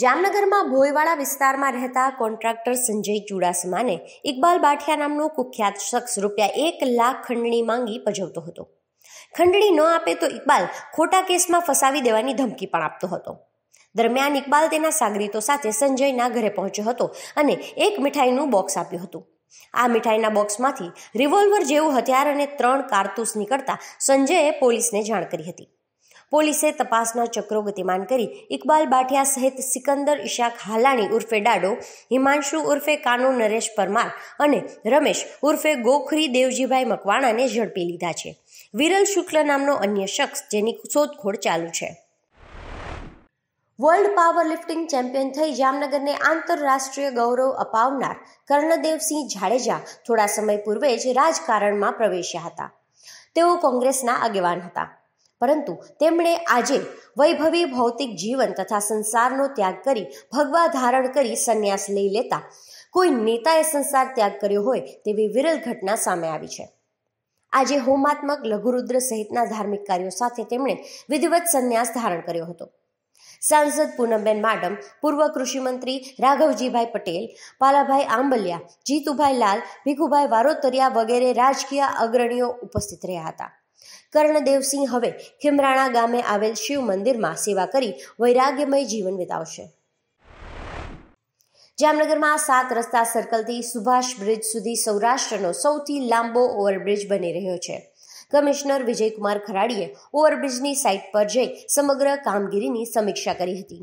જામનગરમાં ભોયવાળા વિસ્તારમાં રહેતા કોન્ટ્રાક્ટર સંજય ચુડાસમાને ઇકબાલ બાઠિયા નામનો કુખ્યાત શખ્સ ₹1,00,000 ખંડણી માંગી પજવતો હતો। ખંડણી ન આપે તો ઇકબાલ ખોટા કેસમાં ફસાવી દેવાની ધમકી પણ આપતો હતો। દરમિયાન ઇકબાલ તેના સાગરીતો સાથે સંજયના ઘરે પહોંચ્યો હતો અને એક મીઠાઈનું બોક્સ આપ્યું હતું। આ મીઠાઈના બોક્સમાંથી રિવોલ્વર જેવું હથિયાર અને 3 કારતૂસ નીકળતા સંજયે પોલીસને જાણ કરી હતી। પોલીસે તપાસના ચક્રો ગતિમાન કરી ઇકબાલ બાઠિયા સહિત સિકંદર ઇશાક હાલાણી ઉર્ફે ડાડો, હિમાન્શુ ઉર્ફે કાનુ, નરેશ પરમાર અને રમેશ ઉર્ફે ગોખરી દેવજીભાઈ મક્વાણાને ઝડપી લીધા છે। વીરલ શુક્લા નામનો અન્ય શખ્સ જેની શોધખોળ ચાલુ છે। વર્લ્ડ પાવર લિફ્ટિંગ ચેમ્પિયન થઈ જામનગરને આંતરરાષ્ટ્રીય ગૌરવ અપાવનાર કર્ણદેવ સિંહ જાડેજા થોડા સમય પૂર્વે જ રાજકારણમાં પ્રવેશ્યા હતા। તેઓ કોંગ્રેસના આગેવાન હતા, परंतु तेमणे आजे वैभवी भौतिक जीवन तथा संसारनो त्याग करी भगवा धारण करी संन्यास लई लेता कोई नेताए संसार त्याग कर्यो होय तेवी विरल घटना सामे आवी छे। आजे होमात्मक लघुरुद्र सहितना धार्मिक कार्यों साथे तेमणे विधिवत संन्यास धारण कर्यो हतो। सांसद पूनमबेन मैडम, पूर्व कृषि मंत्री राघवजीभाई पटेल, पालाभाई आंबलिया, जीतुभा, भिखूभा वारोतरिया वगैरह राजकीय अग्रणीओ उपस्थित रह्या हता। कर्णदेव सिंह हवे खिमराणा गामे आवेल शिव मंदिरमां सेवा करी वैराग्यमय जीवन वितावशे। जामनगरमां 7 रस्ता सर्कलथी सुभाष ब्रिज सुधी सौराष्ट्रनो सौथी लांबो ओवरब्रिज बनी रह्यो छे। कमिश्नर विजय कुमार खराड़ीए ओवरब्रिजनी साइट पर जई समग्र कामगीरीनी समीक्षा करी हती।